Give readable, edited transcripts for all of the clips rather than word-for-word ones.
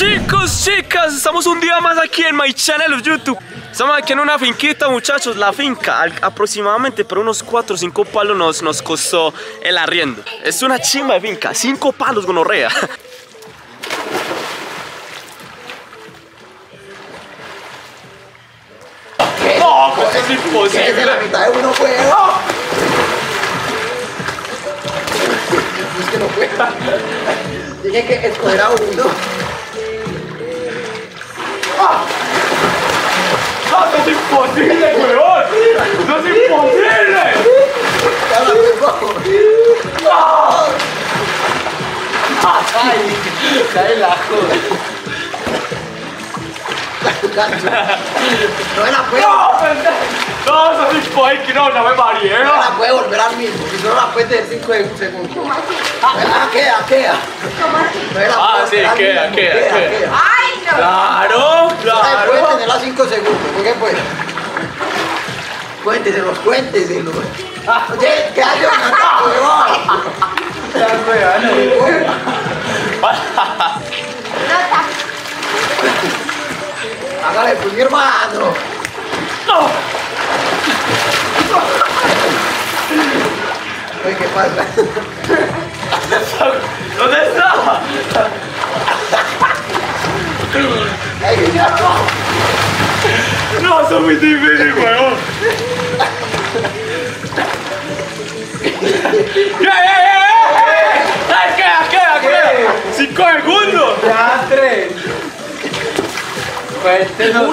Chicos, chicas, estamos un día más aquí en My Channel of YouTube. Estamos aquí en una finquita, muchachos. La finca, aproximadamente por unos 4 o 5 palos nos costó el arriendo. Es una chimba de finca, 5 palos, gonorrea. No, pues es imposible. ¿Qué es la mitad de uno, güey? Es que no cuesta. Dije que escoger a uno. ¡No es imposible, weón! ¡No es imposible! ¡No! ¡Ay! ¡Cae la joda! ¡No me la puedo! ¡No! ¡No es imposible! ¡No, no me mareé! No me la puede volver al mismo, si no la puede tener 5 segundos. ¡Queda! ¡Ah, sí! ¡Queda! ¡Ay, no! ¡Claro! Puede tener las 5 segundos, ¿por qué puede? Cuénteselos. Oye, ¿qué haces? ¡Hágale, pues, mi hermano! Oye, ¿qué pasa? ¿Dónde está? No, eso es muy difícil, weón. ¡Queda! 5 segundos. Ya, 3. Cuéntenos. 1,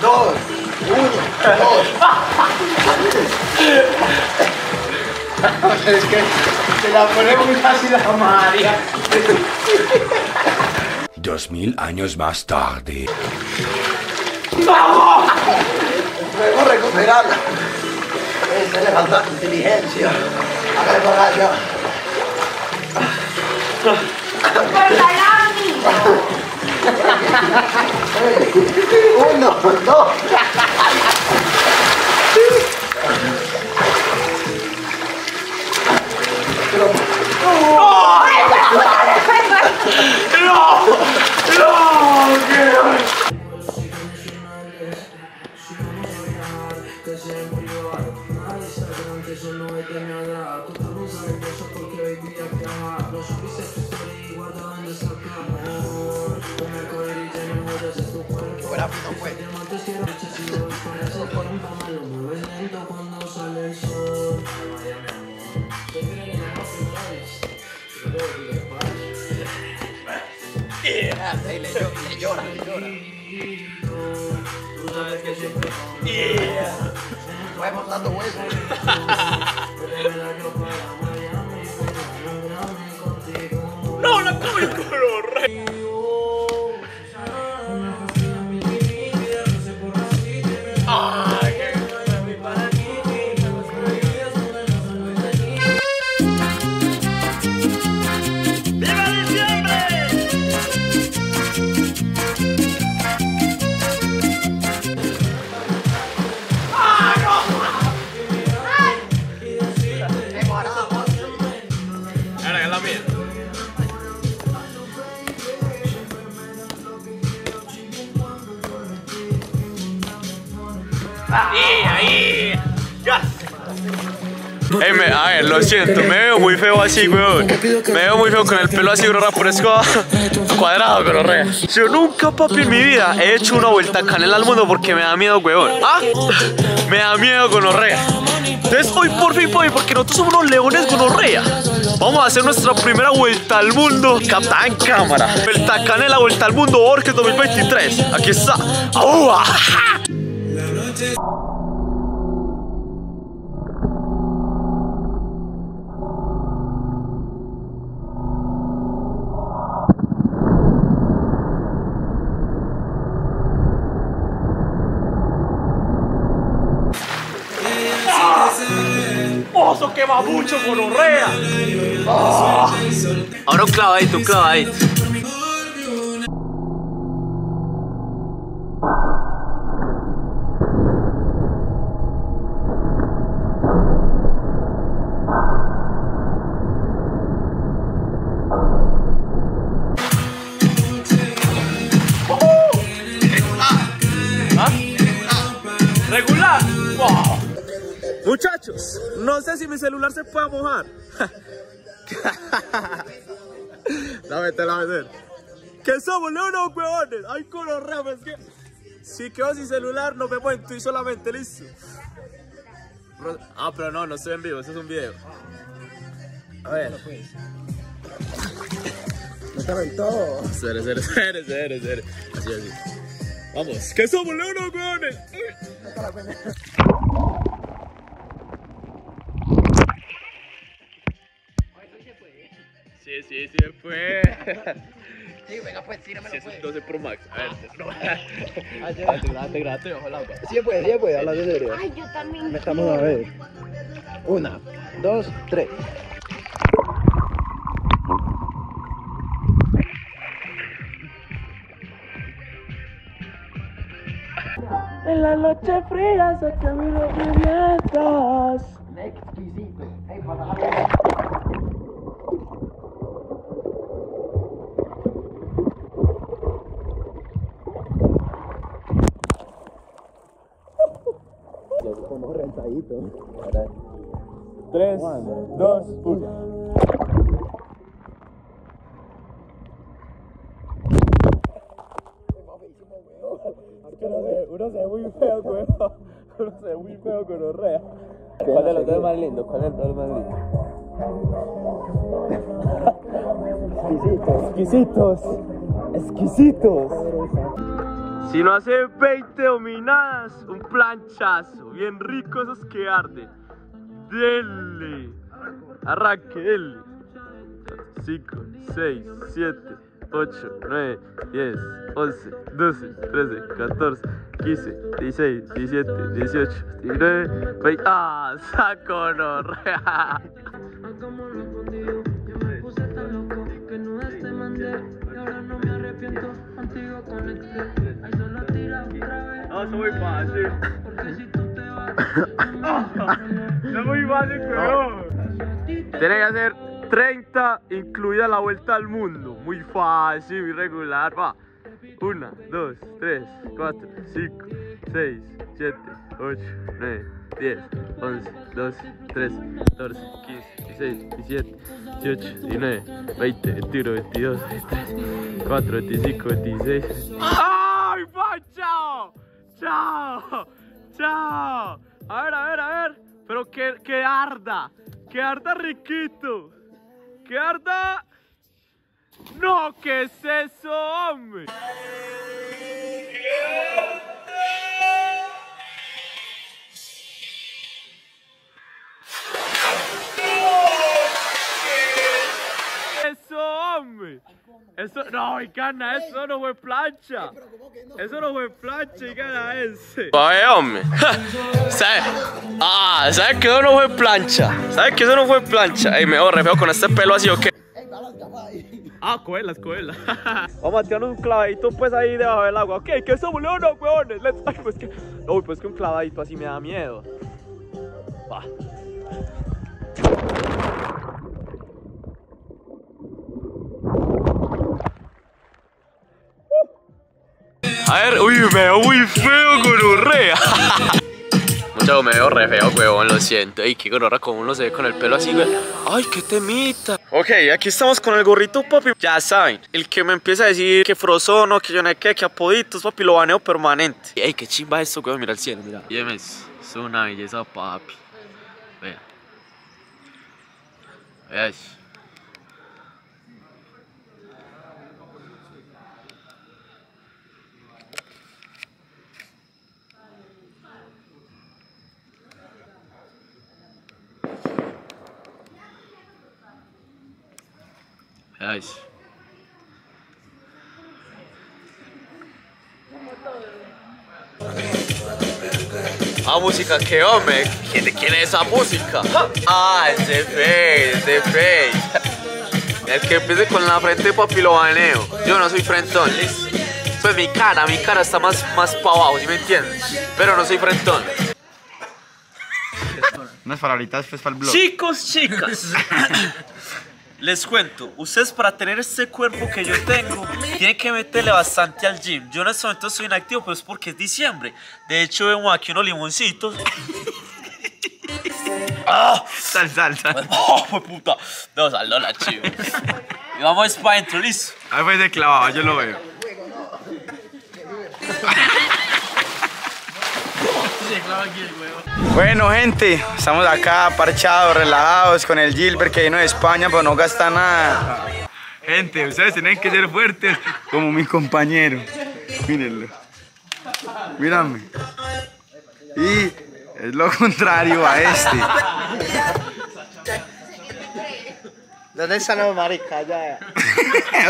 2, 1, 2. Es que se la pone muy fácil a María. 2000 años más tarde. ¡Vamos! Podemos recuperarla. Se le falta inteligencia. Hágale para allá. ¡Perdóname! 1, 2. Le llora. Tú sabes que siempre. Vamos dando vueltas. No, la come color rey. A ver, lo siento, me veo muy feo así, weón. Me veo muy feo con el pelo así, gororra, fresco, cuadrado, gororra. Yo nunca, papi, en mi vida he hecho una vuelta canela al mundo porque me da miedo, weón. ¿Ah? Me da miedo, gororra. Entonces hoy por fin, papi, porque nosotros somos unos leones, gororra. Vamos a hacer nuestra primera vuelta al mundo, captada en cámara. Vuelta canela, vuelta al mundo, Bohorquezz 2023. Aquí está. ¡Aúa! Quema mucho, gonorrea. Oh. Ahora un clavadito. Muchachos, no sé si mi celular se puede mojar. la meter. Que somos unos huevones. Ay, con los ramas que... Si quedo sin celular, nos vemos en Twitch solamente, listo. Ah, pero no, no estoy en vivo, eso es un video. A ver. Me está aventado. Espere. Así. Vamos. Que somos unos huevones. Sí, se fue. Sí, venga pues, tírame la pues. 12 Pro Max. A ver. Grate, bajo el agua. Sí, pues, habla de serio. Ay, yo también. Me estamos a ver. 1, 2, 3. En la noche fría saca mis rubietas. Exquisito. Hey, para como rentadito. 3, 2, 1. Uno se ve muy feo, güey. Con los reas. ¿Cuál de los dos es más lindo? Exquisitos. Si no hace 20 dominadas, un planchazo, bien rico esos que arden. Dele, arranque, dele. 5, 6, 7, 8, 9, 10, 11, 12, 13, 14, 15, 16, 17, 18, 19, 20. ¡Ah, saco no real! No, soy muy fácil. Es muy fácil, pero. Tiene que hacer 30, incluida la vuelta al mundo. Muy fácil, muy regular. Va. 1, 2, 3, 4, 5, 6, 7, 8, 9, 10, 11, 12, 13, 14, 15, 16, 17, 18, 19, 20, 21, 22, 23, 24, 25, 26. ¡Ay, pa! ¡Chao! A ver. Pero que arda riquito. Que arda. No, ¿qué es eso, hombre? Eso, no, y gana, eso no fue plancha. Eso no fue plancha y gana ese. Oye, hombre. ¿Sabes que eso no fue plancha? Ey, me refeo con este pelo así, ¿o qué? Ah, coelas. Vamos a tirarnos un clavadito pues ahí debajo del agua. Ok, que somos leones, huevones. Ay, pues que... Uy, pues que un clavadito así me da miedo. Va. A ver, uy, me veo muy feo, gonorrea. Muchachos, me veo re feo, huevón, lo siento. Ey, qué gonorra, como uno se ve con el pelo así, güey. Ay, qué temita. Ok, aquí estamos con el gorrito, papi. Ya saben, el que me empieza a decir que frozono, que yo no sé qué, que apoditos, papi, lo baneo permanente. Ey, qué chimba esto, huevón, mira el cielo, mira. Y es una belleza, papi. Vea. Vea eso. Nice. Ah, música, qué hombre. ¿Quién es esa música? Ah, es de Face, El que empiece con la frente, papi, lo baneo. Yo no soy frentón, listo. Pues mi cara está más para abajo, ¿sí me entiendes? Pero no soy frentón. No es para ahorita, es para el blog. Chicos, chicas. Les cuento, ustedes para tener este cuerpo que yo tengo, tienen que meterle bastante al gym. Yo en este momento estoy inactivo, pero es porque es diciembre. De hecho, vemos aquí unos limoncitos. Sal. Oh, por puta. No, saldó la chiva. Y vamos para adentro, listo. Ahí fue de clavado, yo lo veo. Bueno, gente, estamos acá parchados, relajados con el Gilbert que vino de España, pero no gasta nada. Gente, ustedes tienen que ser fuertes como mi compañero. Mírenlo. Mírame. Y es lo contrario a este. ¿Dónde están los maricas? Allá.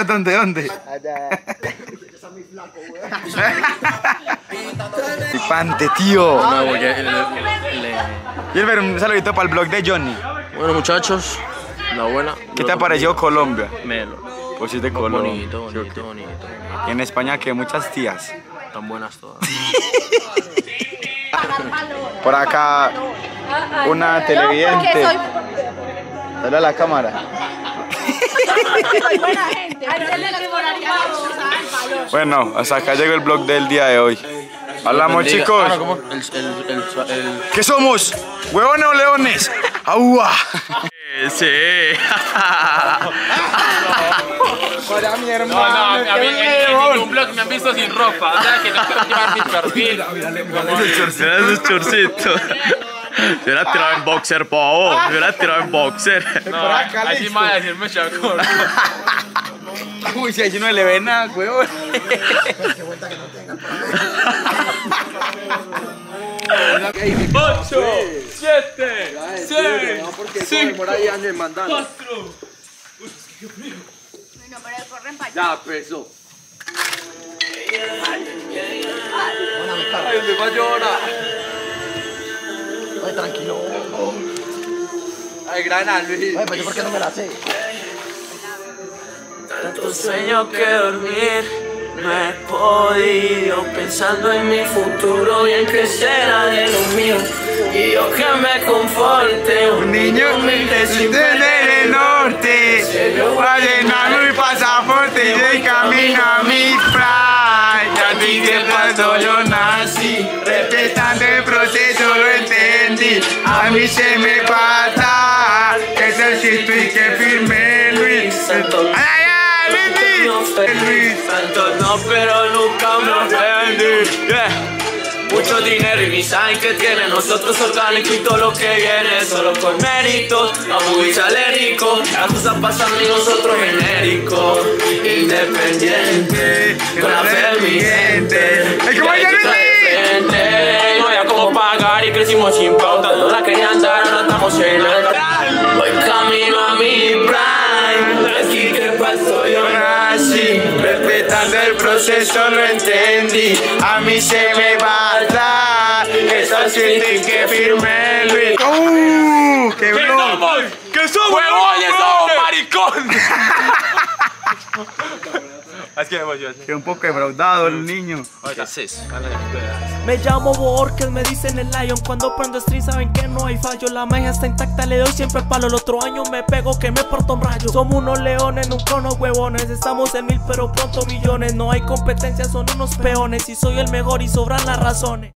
¿Dónde? Allá. Flipante, tío. Gilbert, un saludito para el blog de Johnny. Bueno, muchachos, la buena. ¿Qué te ha parecido Colombia? Melo. Pues sí, de Colombia. Bonito. Y en España que muchas tías. Tan buenas todas. Por acá, una televidente. Dale a la cámara. Bueno, hasta acá llegó el vlog del día de hoy. Hablamos, chicos. ¿Qué somos? ¿Huevones o leones? ¡Agua! Sí. Hola, mi hermano. No, a mí en ningún vlog me han visto sin ropa. O sea que no quiero llevar mi perfil. Mira esos chorcitos. Yo la tiraba en boxer, pavo. Yo la tiraba en boxer. No, así me va a decirme chacón. Uy, si allí no le ve nada, huevón. ¡8! ¡7! ¡6! ¡4! Bueno, pero corren para allá. Ya, peso. ¡Ay, me va a llorar! Ay, tranquilo. Ay, grana, Luis. Ay, pero yo por qué no me la sé. Tanto sueño que dormir no he podido, pensando en mi futuro y en qué será de lo mío. Y yo que me conforte, un niño humilde sin tener el norte, para llenar mi pasaporte y de camino a mi playa. Así que cuando yo nací, respetando el proceso lo entendí. A mí se me pasa que existo y que firme Luis. Tanto no, pero nunca me ofendí. Mucho dinero y design que tiene. Nosotros orgánico y todo lo que viene. Solo con méritos, vamos y sale rico. Las cosas pasan y nosotros genéricos. Independiente, con la fe de mi gente. ¡Es como ya me no había cómo pagar y crecimos sin pauta. No la quería andar, ahora estamos en el voy camino a mi prime. Así que paso yo nací. Respetando el proceso lo entendí. A mí se me va a dar. Eso siento y que firme el Luis. ¡Qué broma! ¡Que somos huevones, somos maricones! Es que un poco defraudado el niño. ¿Qué haces? Me llamo Bohorquezz, me dicen el Lion. Cuando prendo stream saben que no hay fallo. La magia está intacta, le doy siempre el palo. El otro año me pego que me porto un rayo. Somos unos leones, nunca unos huevones. Estamos en 1000 pero pronto millones. No hay competencia, son unos peones. Y soy el mejor y sobran las razones.